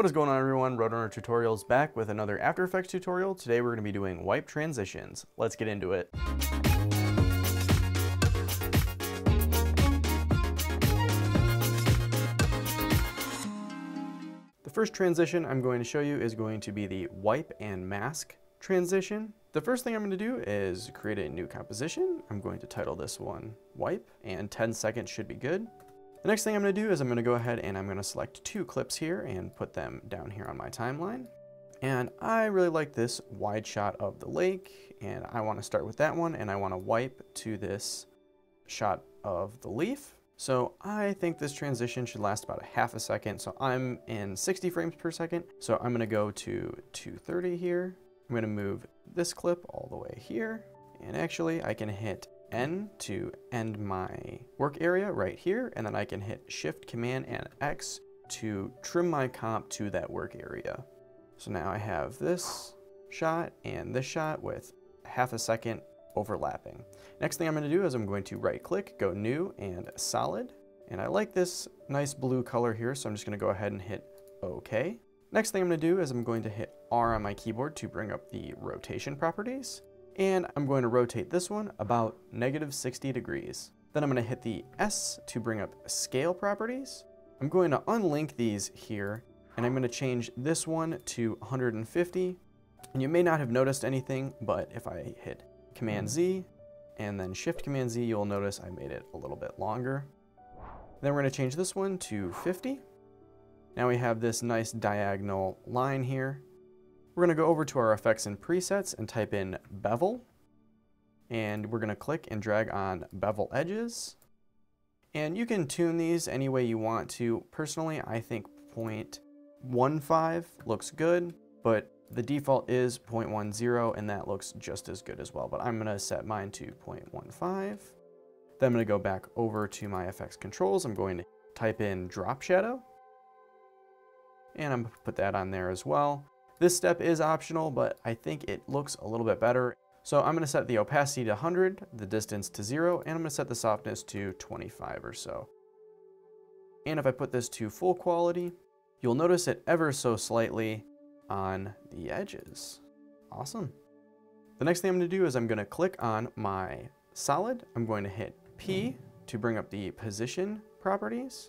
What is going on, everyone? Roadrunner Tutorials back with another After Effects tutorial. Today we're going to be doing wipe transitions. Let's get into it. The first transition I'm going to show you is going to be the wipe and mask transition. The first thing I'm going to do is create a new composition. I'm going to title this one wipe, and 10 seconds should be good. The next thing I'm going to do is I'm going to go ahead and I'm going to select two clips here and put them down here on my timeline. And I really like this wide shot of the lake, and I want to start with that one, and I want to wipe to this shot of the leaf. So I think this transition should last about a half a second. So I'm in 60 frames per second. So I'm going to go to 230 here. I'm going to move this clip all the way here. And actually I can hit N to end my work area right here, and then I can hit Shift, Command, and X to trim my comp to that work area. So now I have this shot and this shot with half a second overlapping. Next thing I'm going to do is I'm going to right click, go new and solid. And I like this nice blue color here, so I'm just going to go ahead and hit OK. Next thing I'm going to do is I'm going to hit R on my keyboard to bring up the rotation properties. And I'm going to rotate this one about -60 degrees. Then I'm going to hit the S to bring up scale properties. I'm going to unlink these here, and I'm going to change this one to 150. And you may not have noticed anything, but if I hit Command Z and then Shift Command Z, you'll notice I made it a little bit longer. Then we're going to change this one to 50. Now we have this nice diagonal line here. We're going to go over to our effects and presets and type in bevel, and we're going to click and drag on bevel edges. And you can tune these any way you want to. Personally, I think 0.15 looks good, but the default is 0.10, and that looks just as good as well. But I'm going to set mine to 0.15. Then I'm going to go back over to my effects controls. I'm going to type in drop shadow, and I'm going to put that on there as well. This step is optional, but I think it looks a little bit better. So I'm going to set the opacity to 100, the distance to 0, and I'm going to set the softness to 25 or so. And if I put this to full quality, you'll notice it ever so slightly on the edges. Awesome. The next thing I'm going to do is I'm going to click on my solid. I'm going to hit P to bring up the position properties.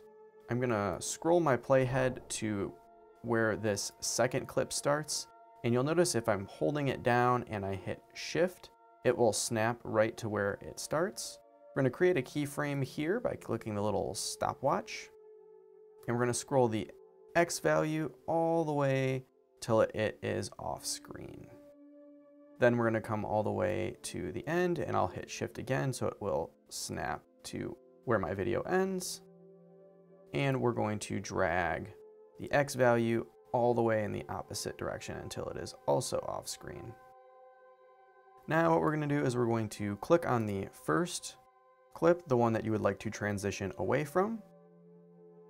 I'm going to scroll my playhead to where this second clip starts, and you'll notice if I'm holding it down and I hit Shift, it will snap right to where it starts. We're going to create a keyframe here by clicking the little stopwatch, and we're going to scroll the X value all the way till it is off screen. Then we're going to come all the way to the end, and I'll hit Shift again so it will snap to where my video ends. And we're going to drag the X value all the way in the opposite direction until it is also off screen. Now what we're going to do is we're going to click on the first clip, the one that you would like to transition away from,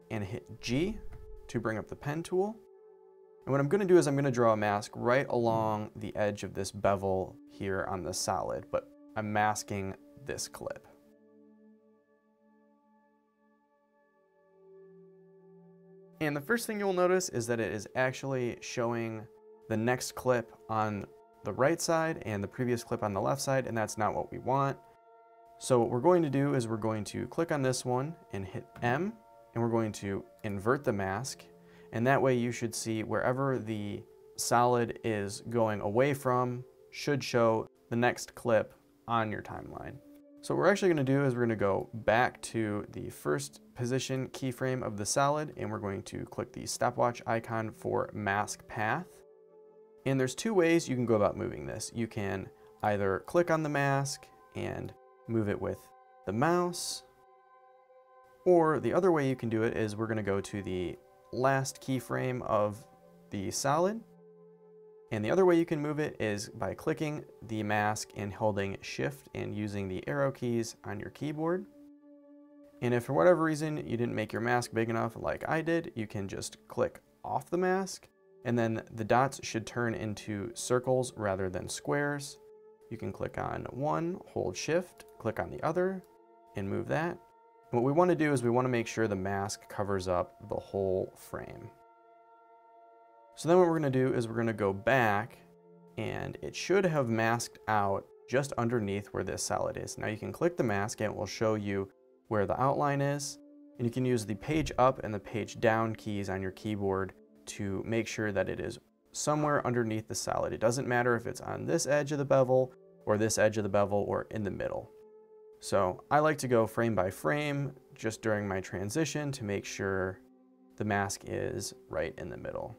and hit G to bring up the pen tool. And what I'm going to do is I'm going to draw a mask right along the edge of this bevel here on the solid, but I'm masking this clip. And the first thing you'll notice is that it is actually showing the next clip on the right side and the previous clip on the left side, and that's not what we want. So what we're going to do is we're going to click on this one and hit M, and we're going to invert the mask. And that way you should see wherever the solid is going away from should show the next clip on your timeline. So what we're actually going to do is we're going to go back to the first position keyframe of the solid, and we're going to click the stopwatch icon for mask path. And there's two ways you can go about moving this. You can either click on the mask and move it with the mouse, or the other way you can do it is we're going to go to the last keyframe of the solid. And the other way you can move it is by clicking the mask and holding Shift and using the arrow keys on your keyboard. And if for whatever reason you didn't make your mask big enough like I did, you can just click off the mask, and then the dots should turn into circles rather than squares. You can click on one, hold Shift, click on the other, and move that. And what we want to do is we want to make sure the mask covers up the whole frame. So then what we're going to do is we're going to go back, and it should have masked out just underneath where this solid is. Now you can click the mask and it will show you where the outline is, and you can use the page up and the page down keys on your keyboard to make sure that it is somewhere underneath the solid. It doesn't matter if it's on this edge of the bevel or this edge of the bevel or in the middle. So I like to go frame by frame just during my transition to make sure the mask is right in the middle.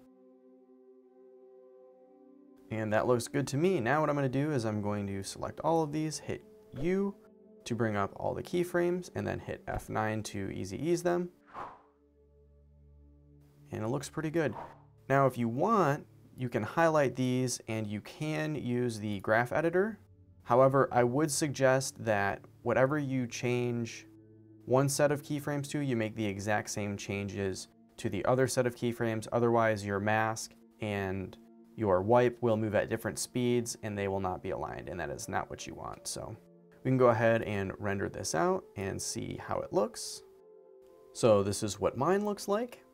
And that looks good to me. Now what I'm going to do is I'm going to select all of these, hit U to bring up all the keyframes, and then hit F9 to easy ease them. And it looks pretty good. Now if you want, you can highlight these and you can use the graph editor. However, I would suggest that whatever you change one set of keyframes to, you make the exact same changes to the other set of keyframes. Otherwise, your mask and your wipe will move at different speeds and they will not be aligned, and that is not what you want. So we can go ahead and render this out and see how it looks. So this is what mine looks like,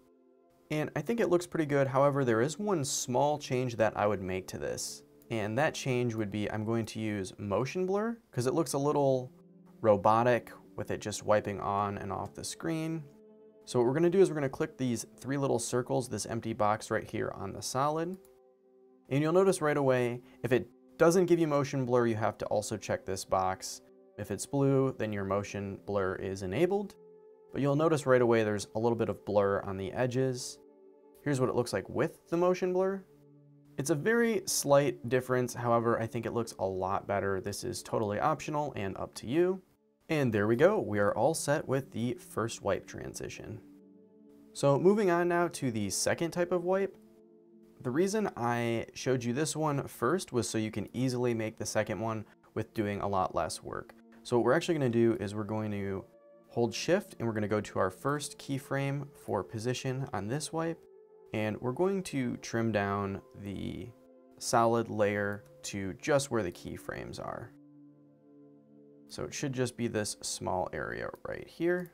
and I think it looks pretty good. However, there is one small change that I would make to this. And that change would be, I'm going to use motion blur because it looks a little robotic with it just wiping on and off the screen. So what we're gonna do is we're gonna click these three little circles, this empty box right here on the solid. And you'll notice right away, if it doesn't give you motion blur, you have to also check this box. If it's blue, then your motion blur is enabled. But you'll notice right away, there's a little bit of blur on the edges. Here's what it looks like with the motion blur. It's a very slight difference. However, I think it looks a lot better. This is totally optional and up to you. And there we go. We are all set with the first wipe transition. So moving on now to the second type of wipe. The reason I showed you this one first was so you can easily make the second one with doing a lot less work. So what we're actually going to do is we're going to hold shift and we're going to go to our first keyframe for position on this wipe. And we're going to trim down the solid layer to just where the keyframes are. So it should just be this small area right here.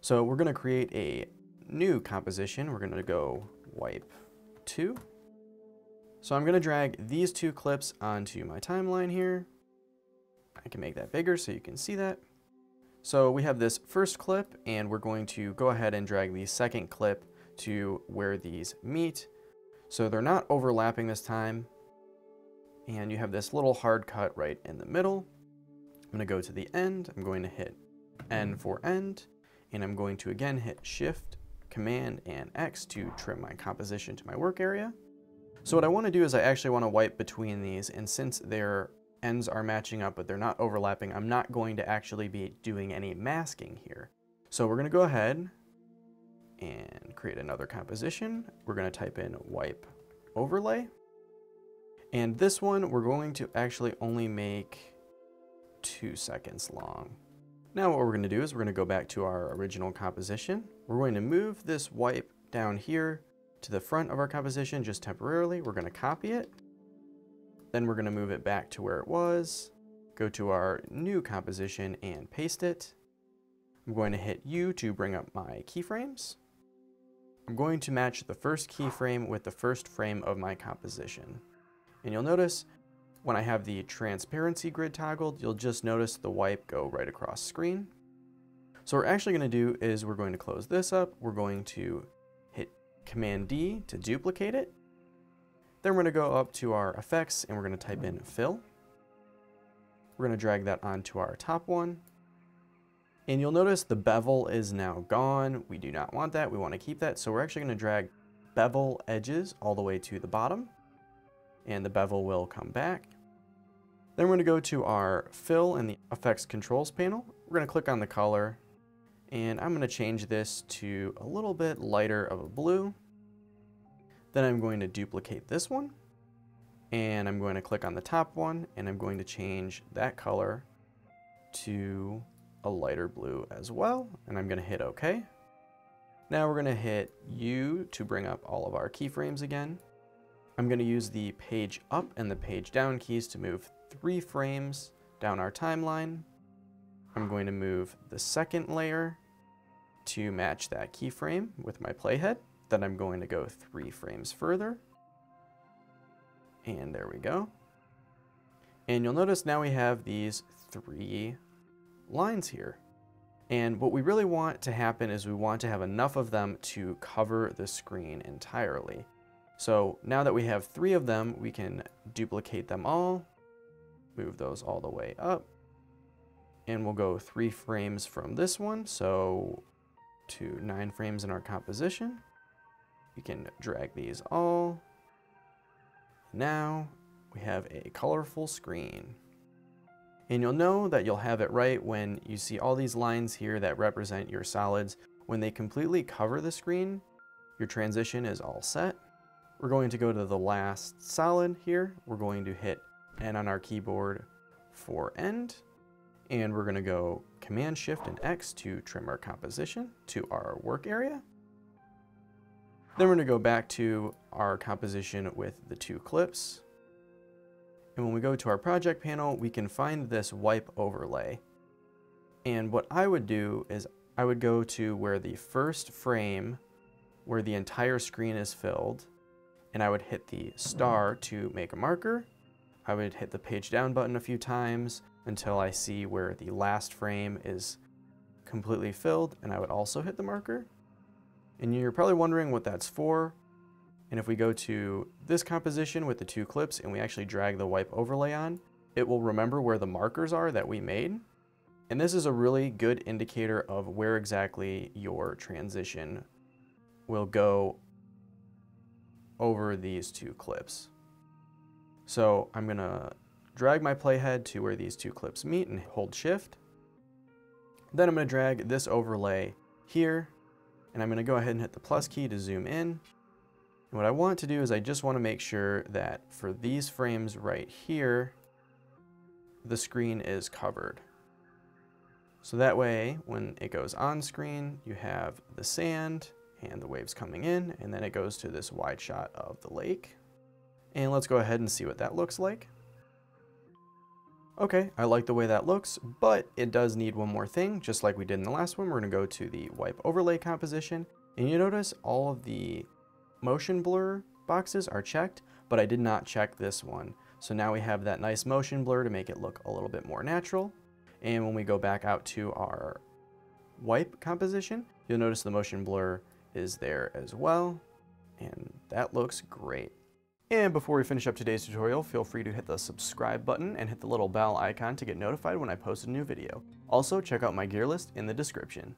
So we're going to create a new composition. We're going to go wipe 2. So I'm going to drag these two clips onto my timeline here. I can make that bigger so you can see that. So we have this first clip, and we're going to go ahead and drag the second clip to where these meet. So they're not overlapping this time. And you have this little hard cut right in the middle. I'm gonna go to the end, I'm going to hit N for end, and I'm going to again hit Shift, Command, and X to trim my composition to my work area. So what I wanna do is I actually wanna wipe between these, and since their ends are matching up but they're not overlapping, I'm not going to actually be doing any masking here. So we're gonna go ahead and create another composition. We're going to type in wipe overlay. And this one, we're going to actually only make 2 seconds long. Now what we're going to do is we're going to go back to our original composition. We're going to move this wipe down here to the front of our composition just temporarily. We're going to copy it. Then we're going to move it back to where it was. Go to our new composition and paste it. I'm going to hit U to bring up my keyframes. I'm going to match the first keyframe with the first frame of my composition. And you'll notice when I have the transparency grid toggled, you'll just notice the wipe go right across screen. So what we're actually going to do is we're going to close this up. We're going to hit Command D to duplicate it. Then we're going to go up to our effects and we're going to type in fill. We're going to drag that onto our top one. And you'll notice the bevel is now gone. We do not want that. We want to keep that. So we're actually going to drag bevel edges all the way to the bottom, and the bevel will come back. Then we're going to go to our fill in the effects controls panel. We're going to click on the color, and I'm going to change this to a little bit lighter of a blue. Then I'm going to duplicate this one, and I'm going to click on the top one, and I'm going to change that color to a lighter blue as well, and I'm gonna hit OK. Now we're gonna hit U to bring up all of our keyframes again. I'm gonna use the page up and the page down keys to move 3 frames down our timeline. I'm going to move the second layer to match that keyframe with my playhead. Then I'm going to go 3 frames further. And there we go. And you'll notice now we have these 3 lines here. And what we really want to happen is we want to have enough of them to cover the screen entirely. So now that we have 3 of them, we can duplicate them all, move those all the way up, and we'll go 3 frames from this one, so to 9 frames in our composition. We can drag these all. Now we have a colorful screen. And you'll know that you'll have it right when you see all these lines here that represent your solids. When they completely cover the screen, your transition is all set. We're going to go to the last solid here. We're going to hit N on our keyboard for end. And we're going to go Command Shift and X to trim our composition to our work area. Then we're going to go back to our composition with the 2 clips. And when we go to our project panel, we can find this wipe overlay. And what I would do is I would go to where the first frame, where the entire screen is filled, and I would hit the star to make a marker. I would hit the page down button a few times until I see where the last frame is completely filled, and I would also hit the marker. And you're probably wondering what that's for. And if we go to this composition with the 2 clips and we actually drag the wipe overlay on, it will remember where the markers are that we made. And this is a really good indicator of where exactly your transition will go over these 2 clips. So I'm gonna drag my playhead to where these 2 clips meet and hold Shift. Then I'm gonna drag this overlay here, and I'm gonna go ahead and hit the plus key to zoom in. And what I want to do is I just want to make sure that for these frames right here, the screen is covered. So that way, when it goes on screen, you have the sand and the waves coming in, and then it goes to this wide shot of the lake. And let's go ahead and see what that looks like. Okay, I like the way that looks, but it does need one more thing. Just like we did in the last one, we're going to go to the wipe overlay composition, and you notice all of the motion blur boxes are checked, but I did not check this one. So now we have that nice motion blur to make it look a little bit more natural. And when we go back out to our wipe composition, you'll notice the motion blur is there as well. And that looks great. And before we finish up today's tutorial, feel free to hit the subscribe button and hit the little bell icon to get notified when I post a new video. Also, check out my gear list in the description.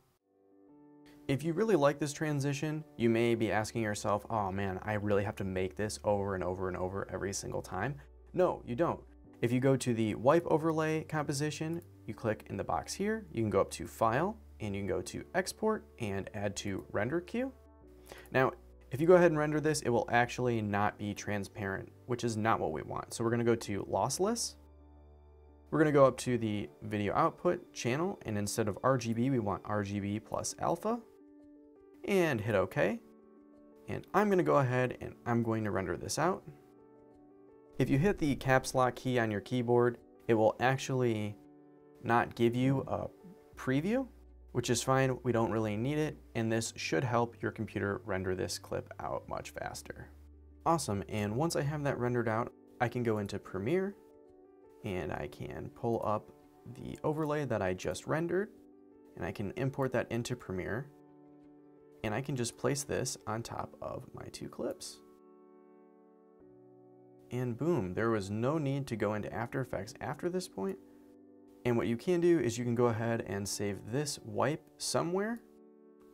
If you really like this transition, you may be asking yourself, oh man, I really have to make this over and over and over every single time. No, you don't. If you go to the wipe overlay composition, you click in the box here, you can go up to File, and you can go to Export and add to Render Queue. Now, if you go ahead and render this, it will actually not be transparent, which is not what we want. So we're gonna go to Lossless. We're gonna go up to the Video Output channel, and instead of RGB, we want RGB plus alpha. And hit OK. And I'm going to go ahead and I'm going to render this out. If you hit the caps lock key on your keyboard, it will actually not give you a preview, which is fine. We don't really need it. And this should help your computer render this clip out much faster. Awesome. And once I have that rendered out, I can go into Premiere and I can pull up the overlay that I just rendered, and I can import that into Premiere. And I can just place this on top of my 2 clips. And boom, there was no need to go into After Effects after this point. And what you can do is you can go ahead and save this wipe somewhere.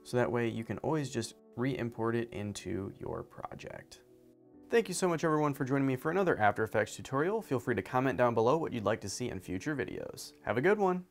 So that way you can always just re-import it into your project. Thank you so much everyone for joining me for another After Effects tutorial. Feel free to comment down below what you'd like to see in future videos. Have a good one.